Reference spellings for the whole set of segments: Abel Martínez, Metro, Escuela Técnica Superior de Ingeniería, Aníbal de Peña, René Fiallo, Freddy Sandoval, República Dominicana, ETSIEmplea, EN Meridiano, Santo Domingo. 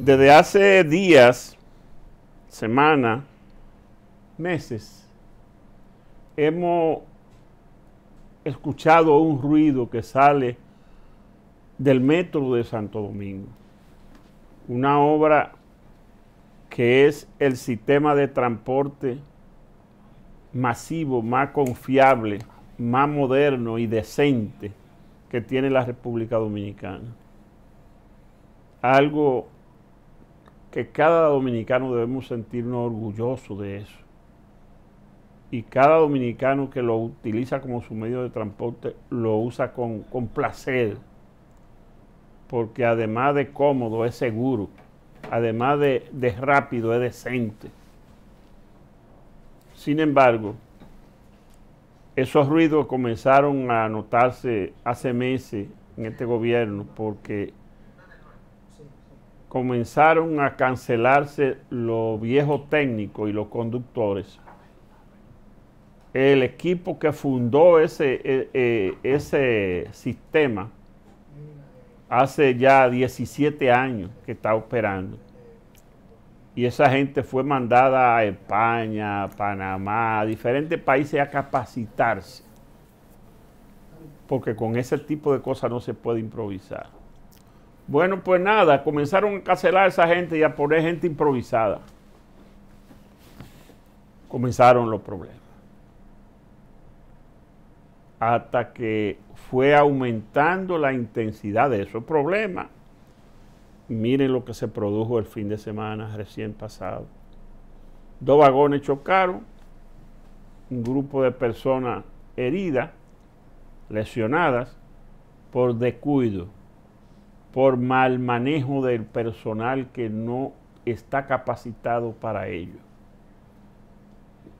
desde hace días, semanas, meses, hemos escuchado un ruido que sale del Metro de Santo Domingo, una obra que es el sistema de transporte masivo, más confiable, más moderno y decente que tiene la República Dominicana. Algo que cada dominicano debemos sentirnos orgullosos de eso. Y cada dominicano que lo utiliza como su medio de transporte lo usa con placer, porque además de cómodo es seguro, además de rápido es decente. Sin embargo, esos ruidos comenzaron a notarse hace meses en este gobierno porque comenzaron a cancelarse los viejos técnicos y los conductores. El equipo que fundó ese sistema hace ya 17 años que está operando. Y esa gente fue mandada a España, a Panamá, a diferentes países a capacitarse. Porque con ese tipo de cosas no se puede improvisar. Bueno, pues nada, comenzaron a cancelar a esa gente y a poner gente improvisada. Comenzaron los problemas. Hasta que fue aumentando la intensidad de esos problemas. Miren lo que se produjo el fin de semana recién pasado. Dos vagones chocaron, un grupo de personas heridas, lesionadas, por descuido, por mal manejo del personal que no está capacitado para ello.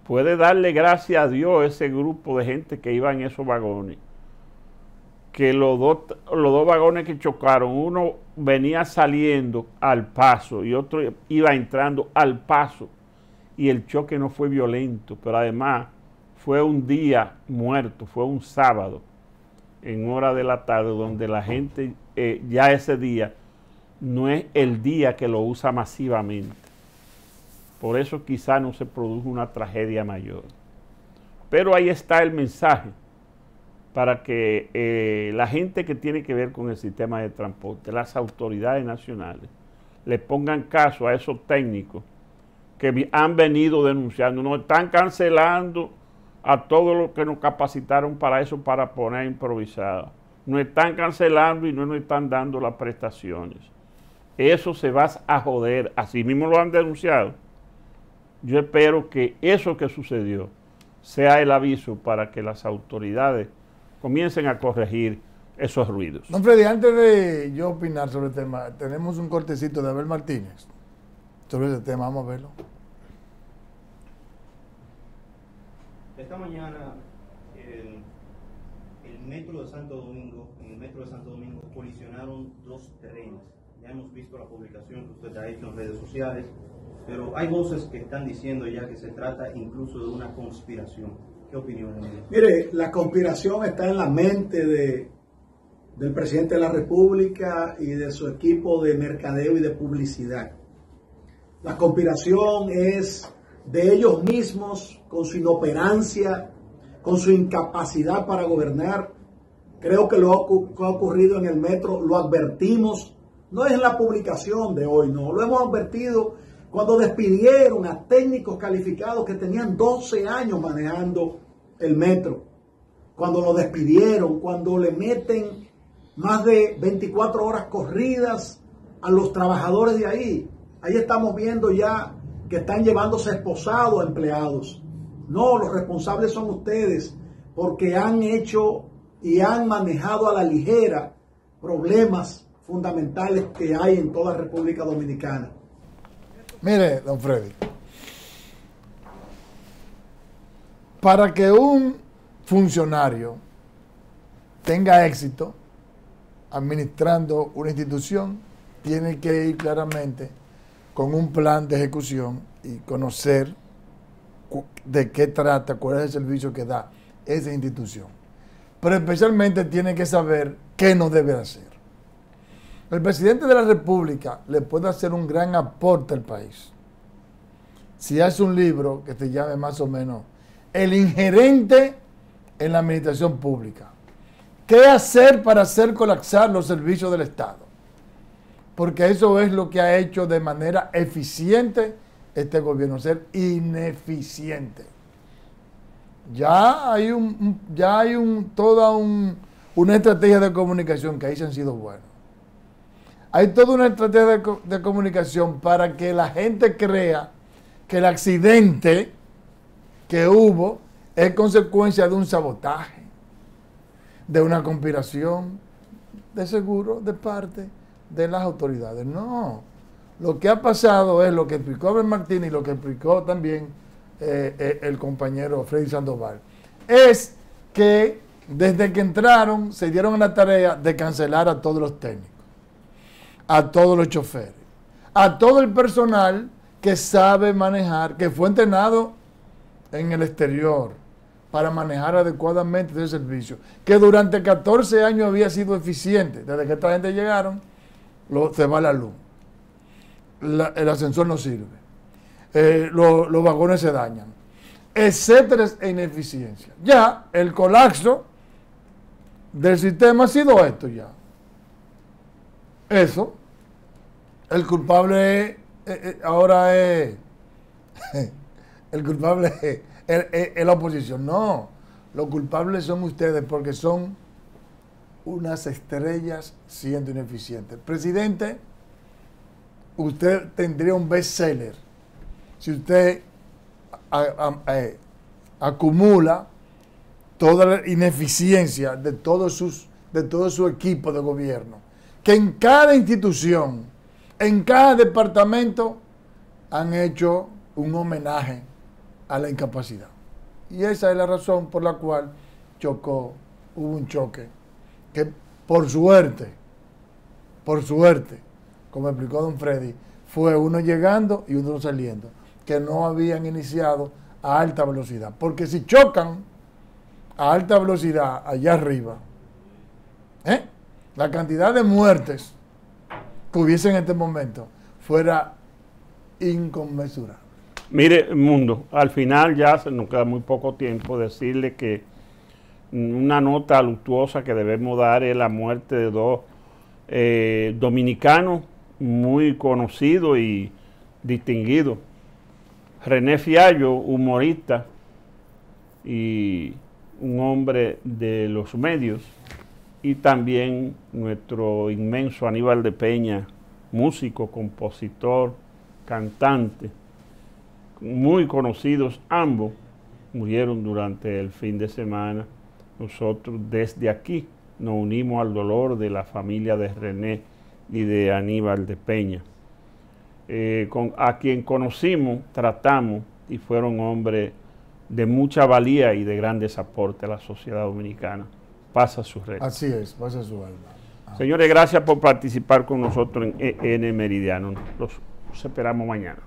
Puede darle gracias a Dios ese grupo de gente que iba en esos vagones, que los dos vagones que chocaron, uno venía saliendo al paso y otro iba entrando al paso, y el choque no fue violento, pero además fue un día muerto, fue un sábado en hora de la tarde, donde la gente ya ese día no es el día que lo usa masivamente. Por eso quizá no se produjo una tragedia mayor. Pero ahí está el mensaje para que la gente que tiene que ver con el sistema de transporte, las autoridades nacionales, le pongan caso a esos técnicos que han venido denunciando. Nos están cancelando a todos los que nos capacitaron para eso, para poner improvisado. Nos están cancelando y no nos están dando las prestaciones. Eso se va a joder. Así mismo lo han denunciado. Yo espero que eso que sucedió sea el aviso para que las autoridades comiencen a corregir esos ruidos. Don Freddy, antes de yo opinar sobre el tema, tenemos un cortecito de Abel Martínez sobre ese tema, vamos a verlo. Esta mañana en el metro de Santo Domingo colisionaron dos trenes. Ya hemos visto la publicación que usted ha hecho en redes sociales, pero hay voces que están diciendo ya que se trata incluso de una conspiración. ¿Qué opinión? Mire, la conspiración está en la mente del presidente de la República y de su equipo de mercadeo y de publicidad. La conspiración es de ellos mismos, con su inoperancia, con su incapacidad para gobernar. Creo que lo que ha ocurrido en el metro lo advertimos. No es la publicación de hoy, no. Lo hemos advertido cuando despidieron a técnicos calificados que tenían 12 años manejando el metro, cuando lo despidieron, cuando le meten más de 24 horas corridas a los trabajadores de ahí. Ahí estamos viendo ya que están llevándose esposados a empleados. No, los responsables son ustedes, porque han hecho y han manejado a la ligera problemas fundamentales que hay en toda la República Dominicana. Mire, don Freddy, para que un funcionario tenga éxito administrando una institución, tiene que ir claramente con un plan de ejecución y conocer de qué trata, cuál es el servicio que da esa institución. Pero especialmente tiene que saber qué no debe hacer. El presidente de la República le puede hacer un gran aporte al país. Si hace un libro que se llame más o menos El ingerente en la administración pública. ¿Qué hacer para hacer colapsar los servicios del Estado? Porque eso es lo que ha hecho de manera eficiente este gobierno, ser ineficiente. Ya hay toda una estrategia de comunicación, que ahí se han sido buenos. Hay toda una estrategia de comunicación para que la gente crea que el accidente que hubo es consecuencia de un sabotaje, de una conspiración, de seguro, de parte de las autoridades. No, lo que ha pasado es lo que explicó Abel Martínez y lo que explicó también el compañero Freddy Sandoval. Es que desde que entraron se dieron la tarea de cancelar a todos los técnicos, a todos los choferes, a todo el personal que sabe manejar, que fue entrenado en el exterior para manejar adecuadamente ese servicio, que durante 14 años había sido eficiente. Desde que esta gente llegaron, se va la luz, el ascensor no sirve, los vagones se dañan, etcétera, ineficiencia. Ya el colapso del sistema ha sido esto ya. Eso, el culpable ahora es... El culpable es la oposición. No, los culpables son ustedes porque son unas estrellas siendo ineficientes. Presidente, usted tendría un bestseller si usted acumula toda la ineficiencia de todo su equipo de gobierno, que en cada institución, en cada departamento han hecho un homenaje a la incapacidad. Y esa es la razón por la cual hubo un choque, que por suerte, como explicó don Freddy, fue uno llegando y uno saliendo, que no habían iniciado a alta velocidad. Porque si chocan a alta velocidad allá arriba, la cantidad de muertes que hubiese en este momento fuera inconmensurable. Mire, mundo, al final ya se nos queda muy poco tiempo. Decirle que una nota luctuosa que debemos dar es la muerte de dos dominicanos muy conocidos y distinguidos. René Fiallo, humorista y un hombre de los medios, y también nuestro inmenso Aníbal de Peña, músico, compositor, cantante, muy conocidos ambos, murieron durante el fin de semana. Nosotros desde aquí nos unimos al dolor de la familia de René y de Aníbal de Peña, a quien conocimos, tratamos, y fueron hombres de mucha valía y de grandes aportes a la sociedad dominicana. Pasa su red. Así es, pasa su alma. Ah. Señores, gracias por participar con nosotros en EN Meridiano. Los esperamos mañana.